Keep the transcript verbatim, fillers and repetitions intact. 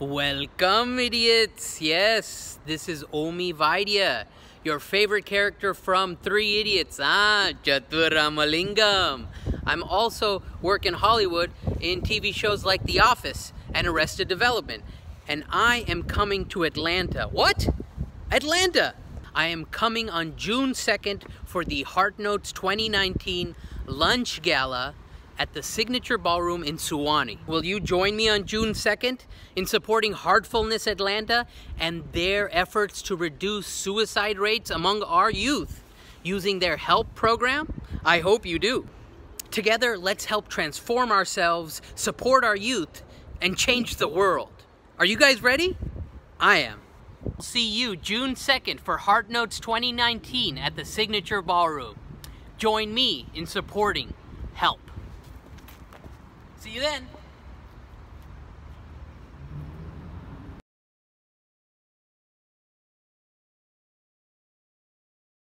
Welcome, idiots! Yes, this is Omi Vaidya, your favorite character from Three Idiots, ah, Chatur Ramalingam. I'm also work in Hollywood in T V shows like The Office and Arrested Development. And I am coming to Atlanta. What? Atlanta! I am coming on June second for the Heart Notes twenty nineteen Lunch Gala at the Signature Ballroom in Suwanee. Will you join me on June second in supporting Heartfulness Atlanta and their efforts to reduce suicide rates among our youth using their HELP program? I hope you do. Together, let's help transform ourselves, support our youth, and change the world. Are you guys ready? I am. See you June second for Heart Notes twenty nineteen at the Signature Ballroom. Join me in supporting HELP. See you then.